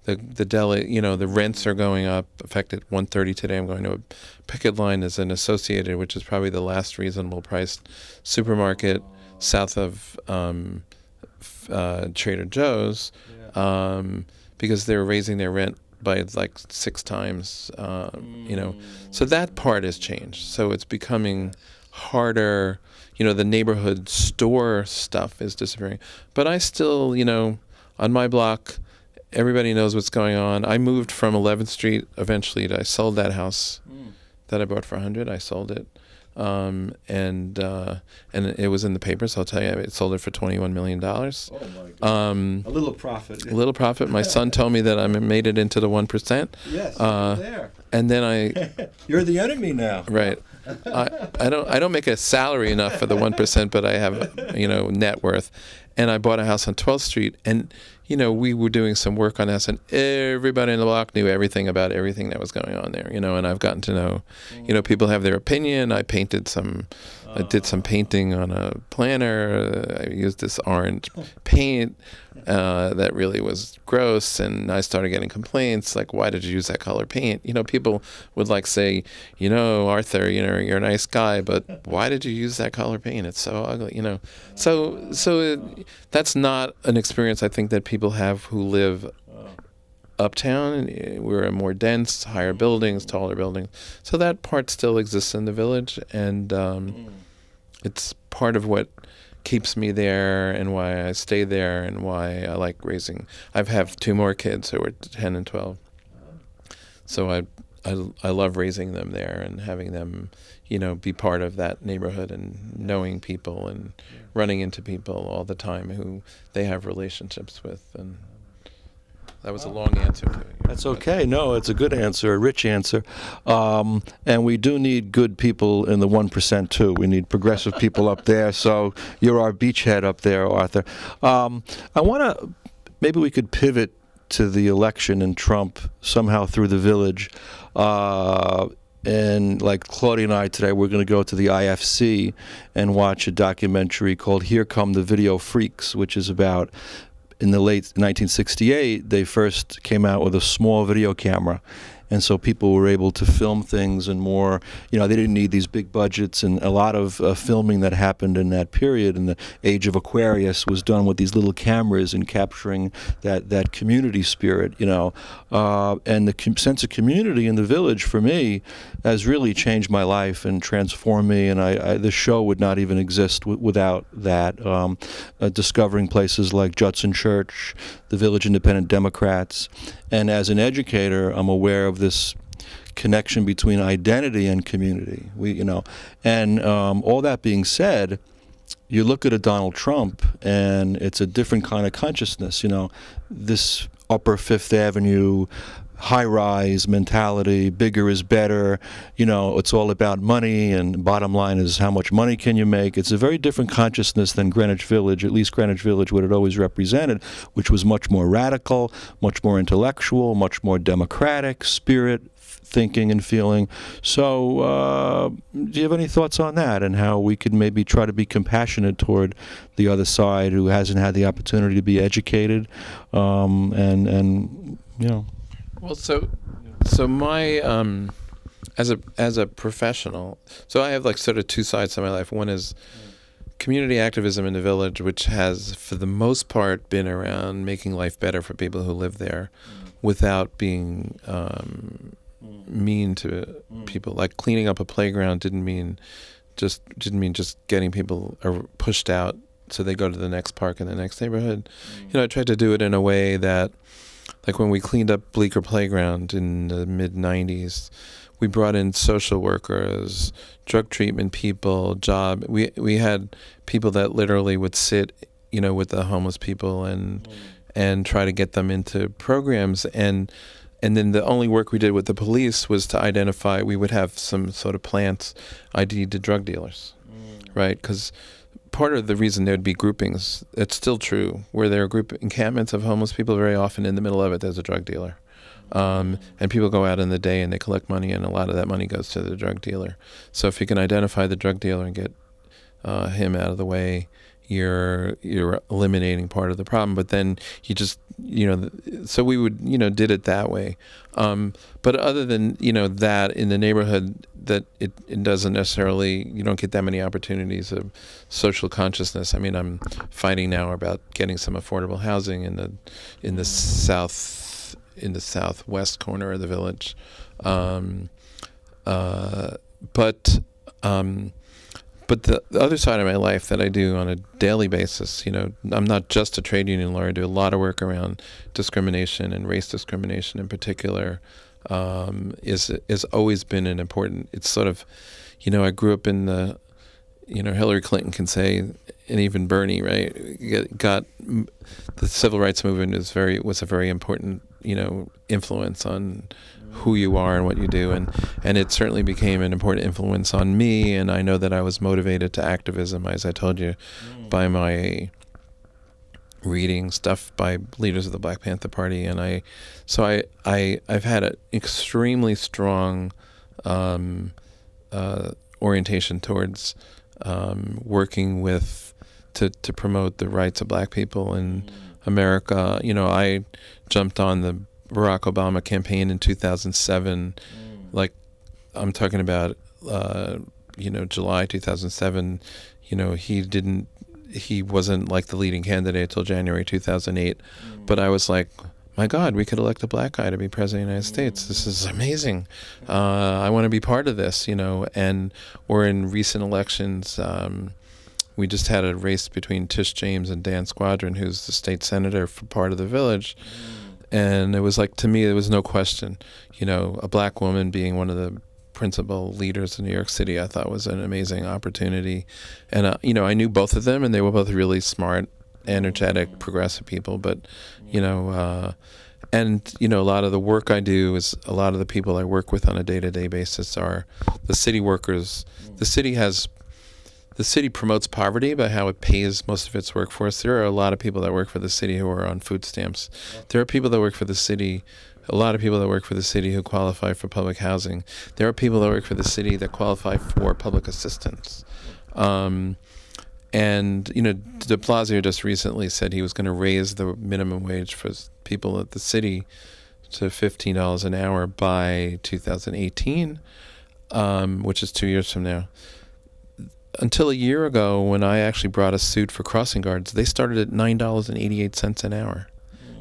the the deli, you know, the rents are going up. In fact, at one thirty today, I'm going to a picket line as an Associated, which is probably the last reasonable priced supermarket south of um, uh, Trader Joe's, um, because they're raising their rent by like six times, um, you know. So that part has changed. So it's becoming harder. You know, the neighborhood store stuff is disappearing. But I still, you know, on my block, everybody knows what's going on. I moved from eleventh Street eventually. To, I sold that house mm. that I bought for one hundred. I sold it. Um, and uh, and it was in the papers. I'll tell you, it sold it for twenty-one million dollars. Oh my God. Um, a little profit. Yeah. A little profit. My son told me that I made it into the one percent. Yes, uh, there. And then I... You're the enemy now. Right. I, I don't I don't make a salary enough for the one percent, but I have, you know, net worth. And I bought a house on twelfth Street, and, you know, we were doing some work on this, and everybody in the block knew everything about everything that was going on there, you know, and I've gotten to know, you know, people have their opinion. I painted some, I did some painting on a planner. I used this orange paint uh, that really was gross, and I started getting complaints, like, "Why did you use that color paint?" You know, people would, like, say, "You know, Arthur, you know, you're a nice guy, but why did you use that color paint? It's so ugly," you know. So, so it, that's not an experience I think that people have who live uptown. We're in more dense, higher buildings, taller buildings. So that part still exists in the village, and um, mm. it's part of what keeps me there and why I stay there and why I like raising. I have two more kids who are ten and twelve. So I, I, I love raising them there and having them, you know, be part of that neighborhood and knowing people and running into people all the time who they have relationships with. And that was a long answer to it. That's okay. No, it's a good answer, a rich answer. Um, and we do need good people in the one percent, too. We need progressive people up there. So you're our beachhead up there, Arthur. Um, I want to, maybe we could pivot to the election and Trump somehow through the village. Uh, and like Claudia and I today, we're going to go to the I F C and watch a documentary called Here Come the Video Freaks, which is about... In the late nineteen sixty-eight, they first came out with a small video camera, and so people were able to film things and more, you know, they didn't need these big budgets, and a lot of uh, filming that happened in that period in the age of Aquarius was done with these little cameras and capturing that, that community spirit, you know. Uh, and the com sense of community in the village for me has really changed my life and transformed me, and I, I, the show would not even exist w without that. Um, uh, discovering places like Judson Church, the Village Independent Democrats, and as an educator, I'm aware of this connection between identity and community. We, you know, and um, all that being said, you look at a Donald Trump, and it's a different kind of consciousness. You know, this Upper Fifth Avenue high-rise mentality, bigger is better, you know, it's all about money, and bottom line is how much money can you make. It's a very different consciousness than Greenwich Village, at least Greenwich Village, what it always represented, which was much more radical, much more intellectual, much more democratic spirit, thinking and feeling. So uh, do you have any thoughts on that, and how we could maybe try to be compassionate toward the other side who hasn't had the opportunity to be educated, um, and, and, you know. Well, so, so my, um, as a, as a professional, so I have like sort of two sides to my life. One is community activism in the village, which has for the most part been around making life better for people who live there without being, um, mean to people. Like cleaning up a playground didn't mean just didn't mean just getting people pushed out so they go to the next park in the next neighborhood. You know, I tried to do it in a way that, like when we cleaned up Bleecker Playground in the mid nineties, we brought in social workers, drug treatment people, job. We we had people that literally would sit, you know, with the homeless people and and try to get them into programs. And And then the only work we did with the police was to identify, we would have some sort of plants I D'd to drug dealers, mm. right? Because part of the reason there'd be groupings, it's still true, where there are group encampments of homeless people, very often in the middle of it there's a drug dealer. Um, and people go out in the day and they collect money, and a lot of that money goes to the drug dealer. So if you can identify the drug dealer and get uh, him out of the way, you're you're eliminating part of the problem. But then you just, you know, so we would, you know, did it that way. Um, but other than, you know, that in the neighborhood, that it, it doesn't necessarily, you don't get that many opportunities of social consciousness. I mean, I'm fighting now about getting some affordable housing in the in the south in the southwest corner of the village. Um, uh, but um, But the, the other side of my life that I do on a daily basis, you know, I'm not just a trade union lawyer. I do a lot of work around discrimination and race discrimination in particular. Um, is is always been an important. It's sort of, you know, I grew up in the, you know, Hillary Clinton can say, and even Bernie, right, got the civil rights movement is very was a very important, you know, influence on who you are and what you do, and and it certainly became an important influence on me. And I know that I was motivated to activism, as I told you, mm. by my reading stuff by leaders of the Black Panther Party. And I so I, I I've had an extremely strong um, uh, orientation towards um, working with to, to promote the rights of black people in mm. America. You know, I jumped on the Barack Obama campaign in two thousand seven, mm. like I'm talking about, uh, you know, July two thousand seven, you know, he didn't, he wasn't like the leading candidate till January two thousand eight, mm. but I was like, my God, we could elect a black guy to be president of the United States. This is amazing. Uh, I want to be part of this, you know, and or in recent elections, um, we just had a race between Tish James and Dan Squadron, who's the state senator for part of the village. Mm. And it was like, to me, there was no question, you know, a black woman being one of the principal leaders in New York City, I thought was an amazing opportunity. And, uh, you know, I knew both of them, and they were both really smart, energetic, progressive people. But, you know, uh, and, you know, a lot of the work I do is a lot of the people I work with on a day-to-day basis are the city workers. The city has The city promotes poverty by how it pays most of its workforce. There are a lot of people that work for the city who are on food stamps. There are people that work for the city, a lot of people that work for the city who qualify for public housing. There are people that work for the city that qualify for public assistance. Um, and, you know, de Blasio just recently said he was going to raise the minimum wage for people at the city to fifteen dollars an hour by two thousand eighteen, um, which is two years from now. Until a year ago, when I actually brought a suit for crossing guards, they started at nine dollars and eighty-eight cents an hour.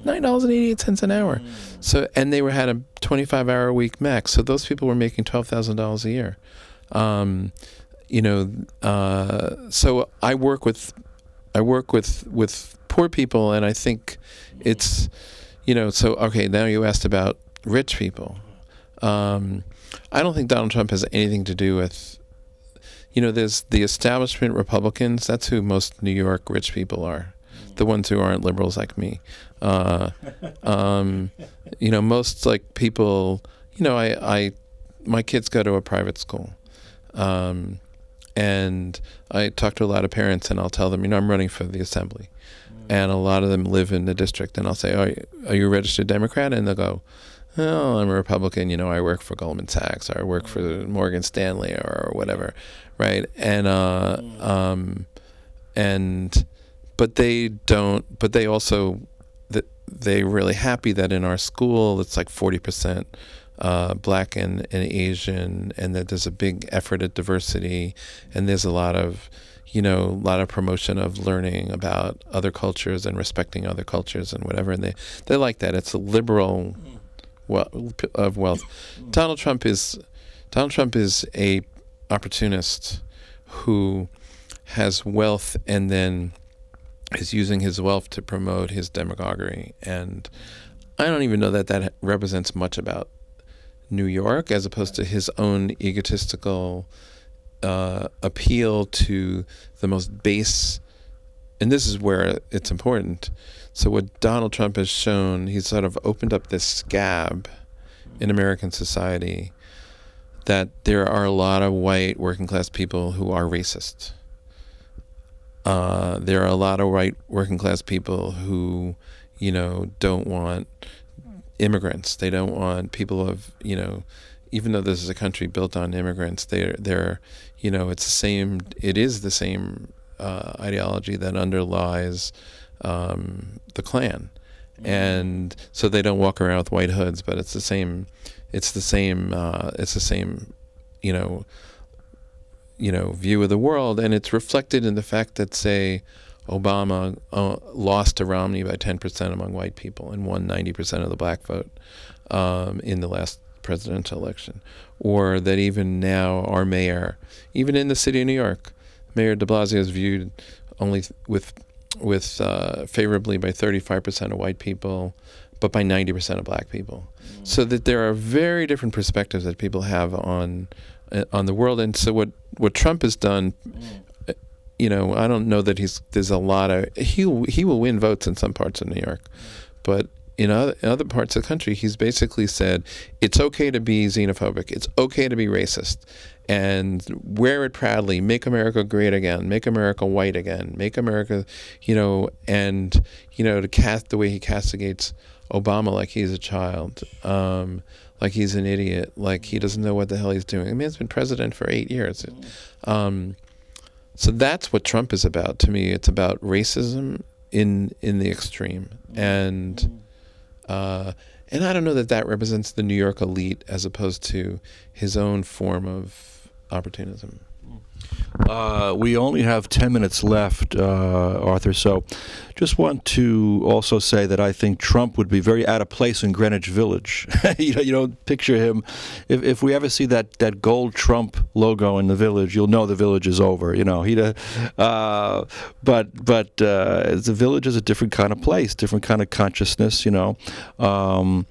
Nine dollars and eighty-eight cents an hour. So, and they were had a twenty-five hour a week max. So those people were making twelve thousand dollars a year. Um, you know, uh, so I work with, I work with with poor people, and I think it's, you know, so okay. Now you asked about rich people. Um, I don't think Donald Trump has anything to do with. You know, there's the establishment Republicans. That's who most New York rich people are. the ones who aren't liberals like me. Uh, um, you know, most like people, you know, I, I, my kids go to a private school. Um, and I talk to a lot of parents and I'll tell them, you know, I'm running for the assembly. And a lot of them live in the district. And I'll say, oh, are you, are you a registered Democrat? And they'll go, oh, I'm a Republican. You know, I work for Goldman Sachs, or I work for Morgan Stanley, or whatever, right? And uh, um, and but they don't. But they also that they're really happy that in our school it's like forty percent uh, Black and, and Asian, and that there's a big effort at diversity, and there's a lot of you know, a lot of promotion of learning about other cultures and respecting other cultures and whatever. And they, they like that. It's a liberal well, of wealth. Donald Trump is, Donald Trump is a opportunist who has wealth and then is using his wealth to promote his demagoguery. And I don't even know that that represents much about New York, as opposed to his own egotistical Uh, appeal to the most base, and this is where it's important. So what Donald Trump has shown, he's sort of opened up this scab in American society that there are a lot of white working class people who are racist. Uh, there are a lot of white working class people who, you know, don't want immigrants. They don't want people of, you know, even though this is a country built on immigrants, they're, they're, you know, it's the same, it is the same uh, ideology that underlies um, the Klan. And so they don't walk around with white hoods, but it's the same, it's the same, uh, it's the same, you know, you know, view of the world. And it's reflected in the fact that, say, Obama uh, lost to Romney by ten percent among white people and won ninety percent of the Black vote um, in the last presidential election, or that even now our mayor, even in the city of New York, Mayor de Blasio is viewed only with with uh, favorably by thirty-five percent of white people, but by ninety percent of Black people. Mm. So that there are very different perspectives that people have on uh, on the world. And so what what Trump has done, mm. you know, I don't know that he's there's a lot of he he will win votes in some parts of New York, but in other, in other parts of the country, he's basically said, it's okay to be xenophobic, it's okay to be racist, and wear it proudly, make America great again, make America white again, make America, you know, and, you know, to cast the way he castigates Obama like he's a child, um, like he's an idiot, like he doesn't know what the hell he's doing. I mean, he's been president for eight years. Um, so that's what Trump is about to me. It's about racism in, in the extreme. And... Uh, and I don't know that that represents the New York elite as opposed to his own form of opportunism. Uh, we only have ten minutes left, uh, Arthur, so just want to also say that I think Trump would be very out of place in Greenwich Village. you know, you don't picture him. If, if we ever see that, that gold Trump logo in the village, you'll know the village is over. You know, he, uh, but but uh, the village is a different kind of place, different kind of consciousness, you know. Um,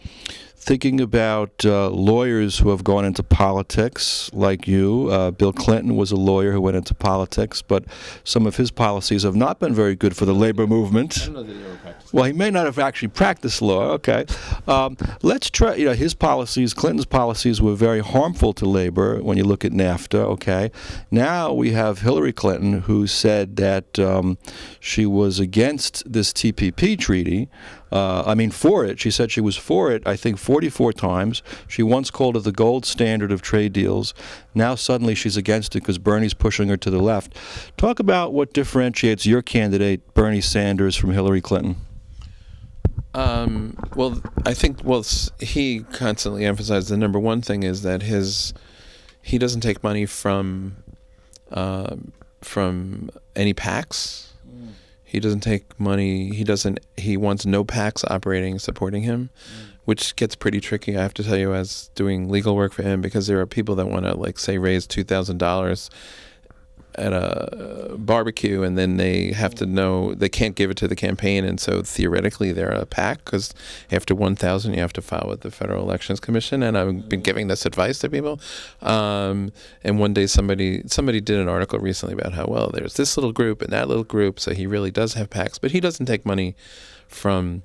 Thinking about uh, lawyers who have gone into politics, like you. Uh, Bill Clinton was a lawyer who went into politics, but some of his policies have not been very good for the labor movement. I don't know that he ever practiced law. Well, he may not have actually practiced law. Okay, um, let's try. You know, his policies, Clinton's policies, were very harmful to labor. When you look at NAFTA, okay, now we have Hillary Clinton, who said that um, she was against this T P P treaty. Uh, I mean, for it. She said she was for it, I think, forty-four times. She once called it the gold standard of trade deals. Now suddenly she's against it because Bernie's pushing her to the left. Talk about what differentiates your candidate, Bernie Sanders, from Hillary Clinton. Um, well, I think, well, he constantly emphasized the number one thing is that his, he doesn't take money from, uh, from any PACs. Mm. He doesn't take money. He doesn't. He wants no PACs operating, supporting him, mm. which gets pretty tricky. I have to tell you, as doing legal work for him, because there are people that want to, like, say, raise two thousand dollars at a barbecue, and then they have to know they can't give it to the campaign, and so theoretically they're a PAC, because after one thousand you have to file with the Federal Elections Commission. And I've been giving this advice to people. Um, and one day somebody somebody did an article recently about how, well, there's this little group and that little group, so he really does have PACs, but he doesn't take money from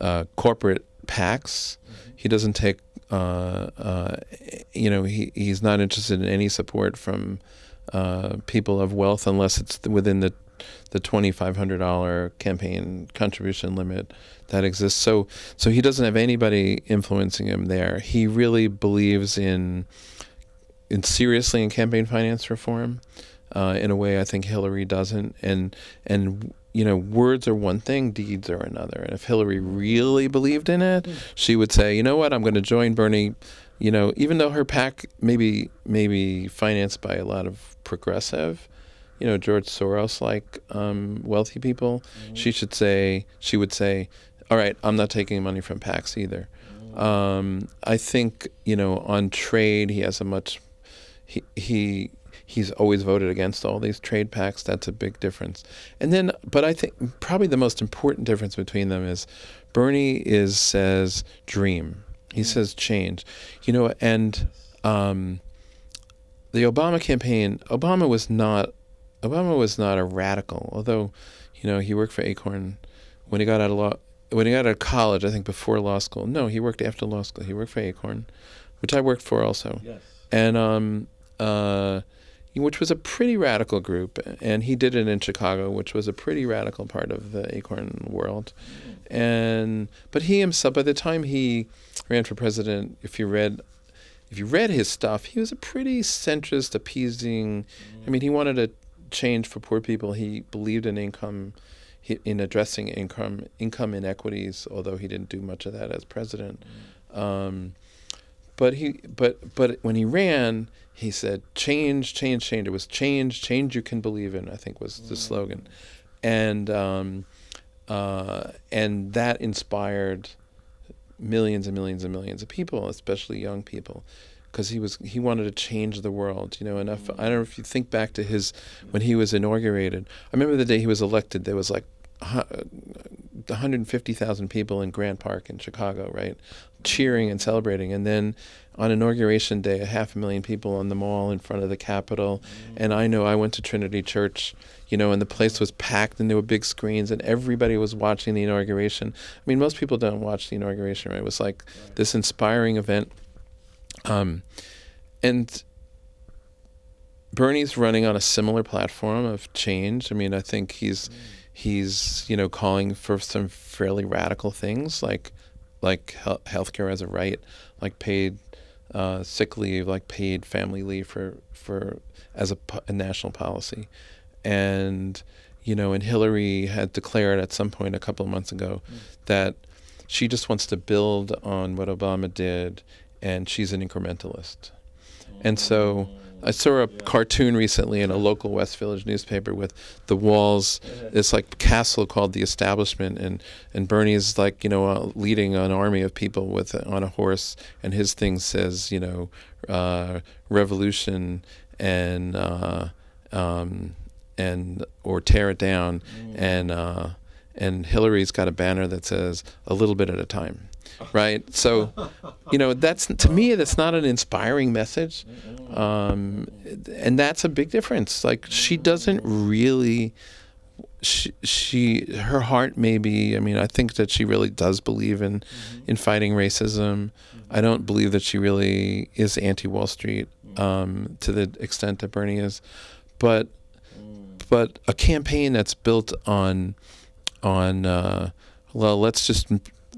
uh, corporate PACs. He doesn't take, uh, uh, you know, he, he's not interested in any support from uh, people of wealth unless it's within the the twenty-five hundred dollar campaign contribution limit that exists. So, so he doesn't have anybody influencing him there. He really believes in, in seriously in campaign finance reform, uh, in a way I think Hillary doesn't. And and. You know, words are one thing, deeds are another. And if Hillary really believed in it, mm. she would say, you know what, I'm going to join Bernie, you know, even though her PAC maybe maybe financed by a lot of progressive, you know, George Soros-like um, wealthy people, mm. she should say, she would say, all right, I'm not taking money from PACs either. Mm. Um, I think, you know, on trade, he has a much, he, he he's always voted against all these trade PACs. That's a big difference. And then, but I think probably the most important difference between them is Bernie is says dream. He mm. says change. You know, and um, the Obama campaign, Obama was not, Obama was not a radical. Although, you know, he worked for Acorn when he got out of law, when he got out of college. I think before law school. No, he worked after law school. He worked for Acorn, which I worked for also. Yes. And um, uh. which was a pretty radical group, and he did it in Chicago, which was a pretty radical part of the Acorn world. Mm-hmm. And but he himself, by the time he ran for president, if you read, if you read his stuff, he was a pretty centrist, appeasing. Mm-hmm. I mean, he wanted a change for poor people. He believed in income, in addressing income income inequities, although he didn't do much of that as president. Mm-hmm. um, But he, but but when he ran, he said, "Change, change, change." It was change, change you can believe in, I think, was the mm. slogan, and um, uh, and that inspired millions and millions and millions of people, especially young people, because he was he wanted to change the world. You know, enough. Mm. I don't know if you think back to his when he was inaugurated. I remember the day he was elected. There was like one hundred fifty thousand people in Grant Park in Chicago, right, cheering and celebrating. And then on Inauguration Day, a half a million people on the mall in front of the Capitol. Mm-hmm. And I know I went to Trinity Church, you know, and the place was packed, and there were big screens, and everybody was watching the inauguration. I mean, most people don't watch the inauguration, right? It was like right. this inspiring event. Um, and Bernie's running on a similar platform of change. I mean, I think he's... Mm-hmm. He's, you know, calling for some fairly radical things, like like he healthcare as a right, like paid uh, sick leave, like paid family leave for for as a, a national policy. And you know, and Hillary had declared at some point a couple of months ago mm. that she just wants to build on what Obama did, and she's an incrementalist. Mm. And so. I saw a yeah. cartoon recently in a local West Village newspaper with the walls. It's like castle called the Establishment, and and Bernie's like, you know, uh, leading an army of people with on a horse, and his thing says, you know, uh, revolution and uh, um, and or tear it down, mm. and uh, and Hillary's got a banner that says a little bit at a time. Right, so you know that's to me that's not an inspiring message, um, and that's a big difference. Like she doesn't really, she, she her heart maybe. I mean, I think that she really does believe in, mm-hmm. in fighting racism. Mm-hmm. I don't believe that she really is anti-Wall Street um, to the extent that Bernie is, but but a campaign that's built on on uh, well, let's just.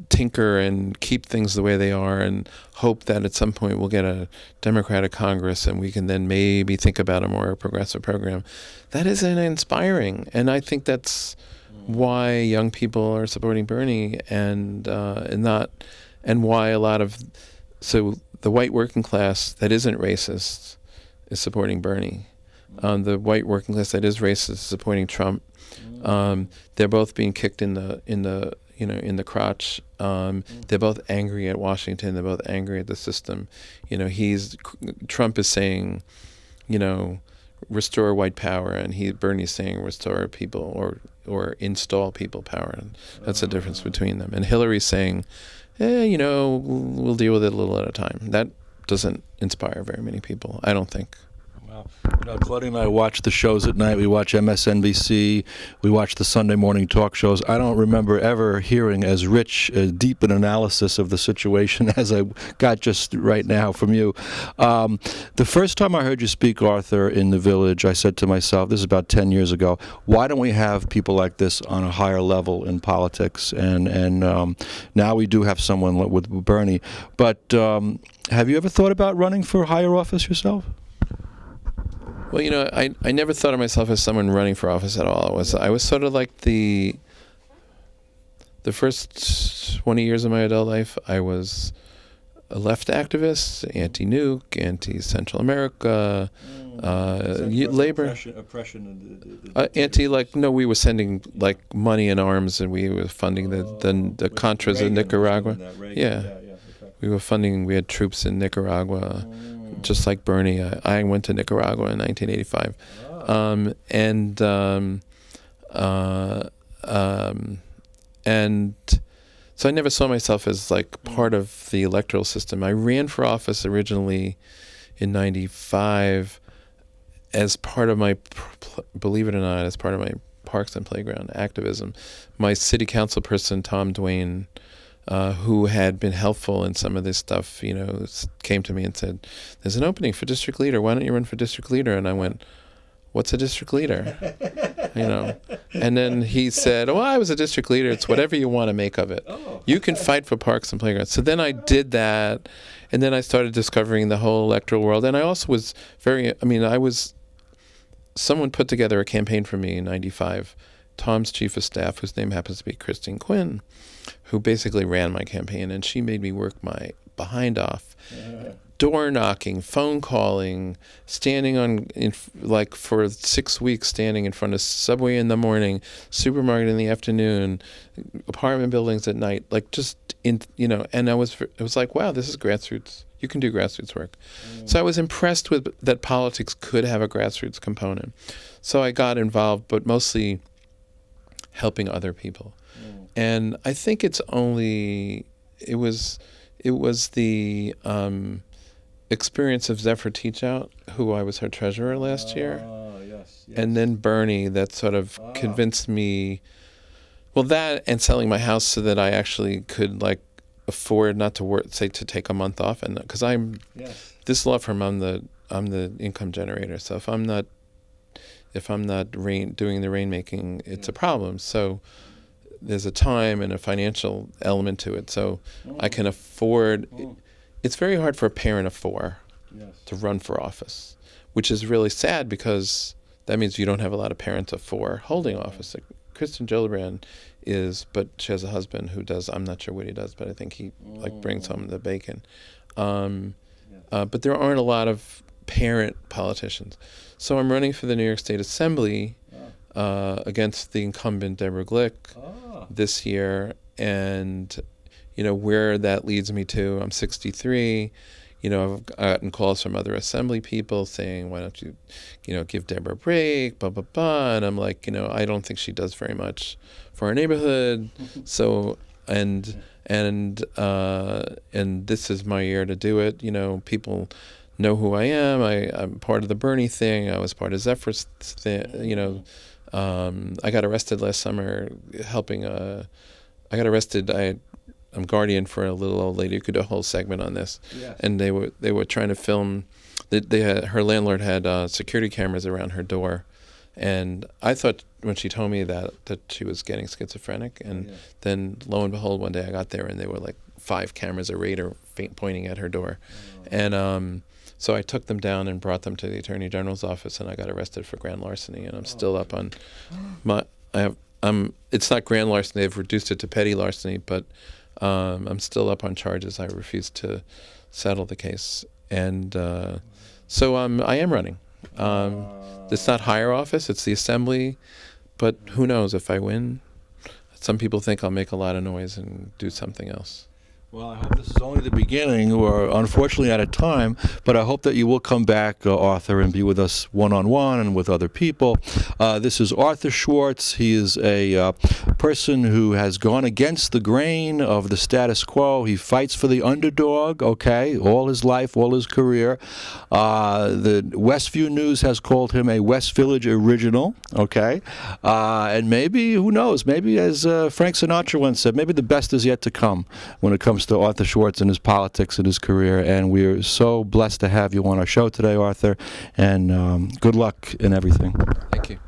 tinker and keep things the way they are and hope that at some point we'll get a Democratic Congress and we can then maybe think about a more progressive program. That isn't inspiring. And I think that's why young people are supporting Bernie and, uh, and not, and why a lot of, so the white working class that isn't racist is supporting Bernie. Um, the white working class that is racist is supporting Trump. Um, they're both being kicked in the, in the, you know, in the crotch. Um, they're both angry at Washington. They're both angry at the system. You know, he's Trump is saying, you know, restore white power, and he Bernie's saying restore people or or install people power. And that's the difference between them. And Hillary's saying, eh, you know, we'll deal with it a little at a time. That doesn't inspire very many people, I don't think. Well, you know, Claudia and I watch the shows at night. We watch M S N B C. We watch the Sunday morning talk shows. I don't remember ever hearing as rich, as deep an analysis of the situation as I got just right now from you. Um, the first time I heard you speak, Arthur, in the Village, I said to myself, this is about ten years ago, why don't we have people like this on a higher level in politics? And, and um, now we do have someone with Bernie. But um, have you ever thought about running for higher office yourself? Well, you know, I, I never thought of myself as someone running for office at all. It was, I was sort of like the, the first twenty years of my adult life, I was a left activist, anti-nuke, anti-Central America, mm. uh, oppression, labor. Oppression, oppression the, the, the uh, anti, like, no, we were sending, like, money and arms, and we were funding uh, the, the, the Contras in Nicaragua. That, Reagan, yeah. yeah, yeah okay. We were funding, we had troops in Nicaragua. Mm. Just like Bernie, I, I went to Nicaragua in nineteen eighty-five, wow. um, and um, uh, um, and so I never saw myself as like part of the electoral system. I ran for office originally in ninety-five as part of my, believe it or not, as part of my Parks and Playground activism. My city council person, Tom Duane, Uh, who had been helpful in some of this stuff, you know, came to me and said, there's an opening for district leader. Why don't you run for district leader? And I went, what's a district leader? You know, and then he said, oh, I was a district leader. It's whatever you want to make of it. Oh. You can fight for parks and playgrounds. So then I did that. And then I started discovering the whole electoral world. And I also was very, I mean, I was, someone put together a campaign for me in ninety-five. Tom's chief of staff, whose name happens to be Kristen Quinn, who basically ran my campaign, and she made me work my behind off, yeah. Door knocking, phone calling, standing on, in, like for six weeks, standing in front of Subway in the morning, supermarket in the afternoon, apartment buildings at night, like just, in, you know, and I was, it was like, wow, this is grassroots. You can do grassroots work. Mm. So I was impressed with that politics could have a grassroots component. So I got involved, but mostly helping other people. Mm. And I think it's only, it was it was the um, experience of Zephyr Teachout, who I was her treasurer last uh, year, yes, yes. and then Bernie that sort of ah. convinced me, well that and selling my house so that I actually could like afford not to work, say to take a month off, and because I'm, yes. this law firm, I'm the, I'm the income generator, so if I'm not If I'm not rain, doing the rainmaking, it's a problem. So there's a time and a financial element to it. So oh. I can afford. Oh. It, it's very hard for a parent of four yes. to run for office, which is really sad because that means you don't have a lot of parents of four holding office. Like Kristen Gillibrand is, but she has a husband who does. I'm not sure what he does, but I think he oh. like brings home the bacon. Um, yes. uh, but there aren't a lot of parent politicians. So I'm running for the New York State Assembly ah. uh, against the incumbent Deborah Glick ah. this year, and you know where that leads me to. I'm sixty-three. You know, I've gotten calls from other assembly people saying, "Why don't you, you know, give Deborah a break?" Blah blah blah. And I'm like, you know, I don't think she does very much for our neighborhood. so and and uh, and this is my year to do it. You know, people know who I am. I, I'm part of the Bernie thing. I was part of Zephyr's thing. You know, um, I got arrested last summer helping. A, I got arrested. I, I'm guardian for a little old lady who could do a whole segment on this. Yes. And they were they were trying to film. They, they had, her landlord had uh, security cameras around her door, and I thought when she told me that that she was getting schizophrenic. And yeah. then lo and behold, one day I got there and they were like five cameras arrayed or pointing at her door, oh. and. Um, So I took them down and brought them to the Attorney General's office, and I got arrested for grand larceny, and I'm oh. still up on my. I have. I'm. It's not grand larceny. They've reduced it to petty larceny, but um, I'm still up on charges. I refused to settle the case, and uh, so um, I am running. Um, uh. It's not higher office. It's the Assembly, but who knows if I win? Some people think I'll make a lot of noise and do something else. Well, I hope this is only the beginning. We're unfortunately out of time, but I hope that you will come back, uh, Arthur, and be with us one-on-one and with other people. Uh, this is Arthur Schwartz. He is a uh, person who has gone against the grain of the status quo. He fights for the underdog, okay, all his life, all his career. Uh, the Westview News has called him a West Village original, okay? Uh, and maybe, who knows, maybe as uh, Frank Sinatra once said, maybe the best is yet to come when it comes to Arthur Schwartz and his politics and his career, and we're so blessed to have you on our show today, Arthur, and um, good luck in everything. Thank you.